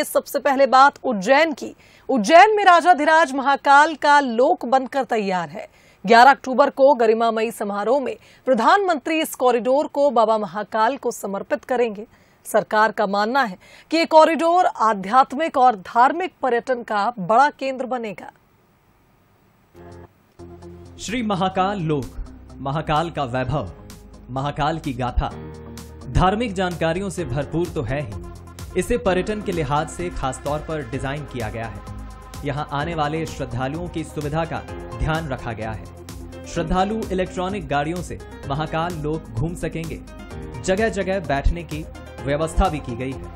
सबसे पहले बात उज्जैन की। उज्जैन में राजाधिराज महाकाल का लोक बनकर तैयार है। 11 अक्टूबर को गरिमामयी समारोह में प्रधानमंत्री इस कॉरिडोर को बाबा महाकाल को समर्पित करेंगे। सरकार का मानना है कि ये कॉरिडोर आध्यात्मिक और धार्मिक पर्यटन का बड़ा केंद्र बनेगा। श्री महाकाल लोक, महाकाल का वैभव, महाकाल की गाथा धार्मिक जानकारियों से भरपूर तो है ही, इसे पर्यटन के लिहाज से खास तौर पर डिजाइन किया गया है। यहाँ आने वाले श्रद्धालुओं की सुविधा का ध्यान रखा गया है। श्रद्धालु इलेक्ट्रॉनिक गाड़ियों से महाकाल लोक घूम सकेंगे। जगह जगह बैठने की व्यवस्था भी की गई है।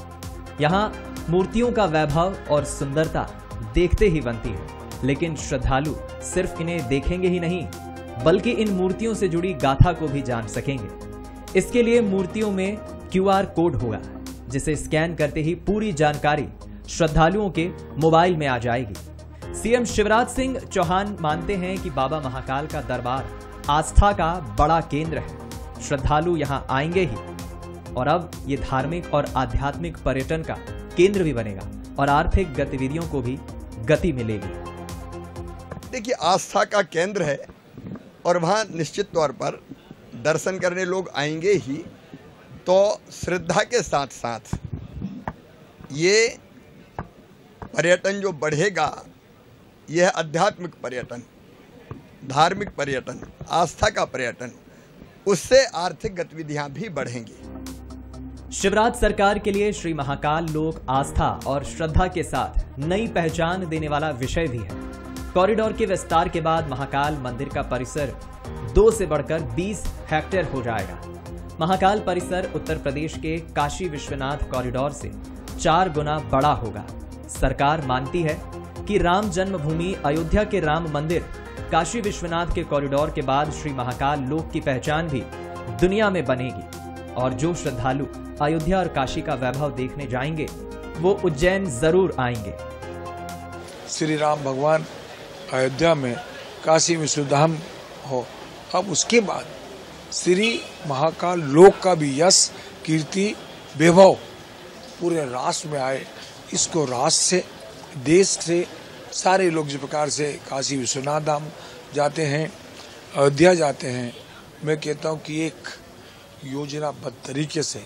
यहाँ मूर्तियों का वैभव और सुंदरता देखते ही बनती है, लेकिन श्रद्धालु सिर्फ इन्हें देखेंगे ही नहीं, बल्कि इन मूर्तियों से जुड़ी गाथा को भी जान सकेंगे। इसके लिए मूर्तियों में QR कोड होगा, जिसे स्कैन करते ही पूरी जानकारी श्रद्धालुओं के मोबाइल में आ जाएगी। सीएम शिवराज सिंह चौहान मानते हैं कि बाबा महाकाल का दरबार आस्था का बड़ा केंद्र है। श्रद्धालु यहां आएंगे ही, और अब ये धार्मिक और आध्यात्मिक पर्यटन का केंद्र भी बनेगा और आर्थिक गतिविधियों को भी गति मिलेगी। देखिए, आस्था का केंद्र है और वहां निश्चित तौर पर दर्शन करने लोग आएंगे ही, तो श्रद्धा के साथ साथ ये पर्यटन जो बढ़ेगा, यह आध्यात्मिक पर्यटन, धार्मिक पर्यटन, आस्था का पर्यटन, उससे आर्थिक गतिविधियां भी बढ़ेंगी। शिवराज सरकार के लिए श्री महाकाल लोक आस्था और श्रद्धा के साथ नई पहचान देने वाला विषय भी है। कॉरिडोर के विस्तार के बाद महाकाल मंदिर का परिसर 2 से बढ़कर 20 हेक्टेयर हो जाएगा। महाकाल परिसर उत्तर प्रदेश के काशी विश्वनाथ कॉरिडोर से 4 गुना बड़ा होगा। सरकार मानती है कि राम जन्मभूमि अयोध्या के राम मंदिर काशी विश्वनाथ के कॉरिडोर के बाद श्री महाकाल लोक की पहचान भी दुनिया में बनेगी, और जो श्रद्धालु अयोध्या और काशी का वैभव देखने जाएंगे वो उज्जैन जरूर आएंगे। श्री राम भगवान अयोध्या में काशी विश्वधाम हो, अब उसके बाद श्री महाकाल लोक का भी यश, कीर्ति, वैभव पूरे राष्ट्र में आए। इसको राष्ट्र से, देश से सारे लोग जिस प्रकार से काशी विश्वनाथ धाम जाते हैं, अयोध्या जाते हैं, मैं कहता हूं कि एक योजनाबद्ध तरीके से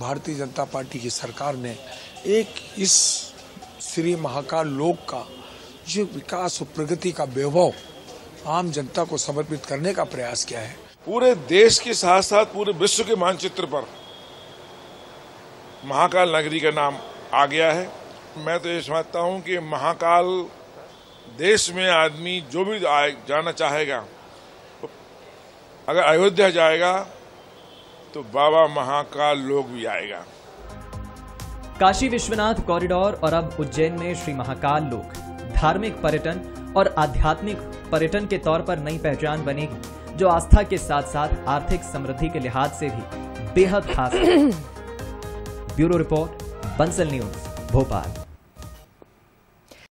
भारतीय जनता पार्टी की सरकार ने एक इस श्री महाकाल लोक का जो विकास और प्रगति का वैभव आम जनता को समर्पित करने का प्रयास किया है। पूरे देश के साथ साथ पूरे विश्व के मानचित्र पर महाकाल नगरी का नाम आ गया है। मैं तो ये समझता हूँ कि महाकाल देश में आदमी जो भी जाना चाहेगा, अगर अयोध्या जाएगा तो बाबा महाकाल लोग भी आएगा। काशी विश्वनाथ कॉरिडोर और अब उज्जैन में श्री महाकाल लोक धार्मिक पर्यटन और आध्यात्मिक पर्यटन के तौर पर नई पहचान बनेगी, जो आस्था के साथ साथ आर्थिक समृद्धि के लिहाज से भी बेहद खास है। Bureau report, Bansal news, Bhopal.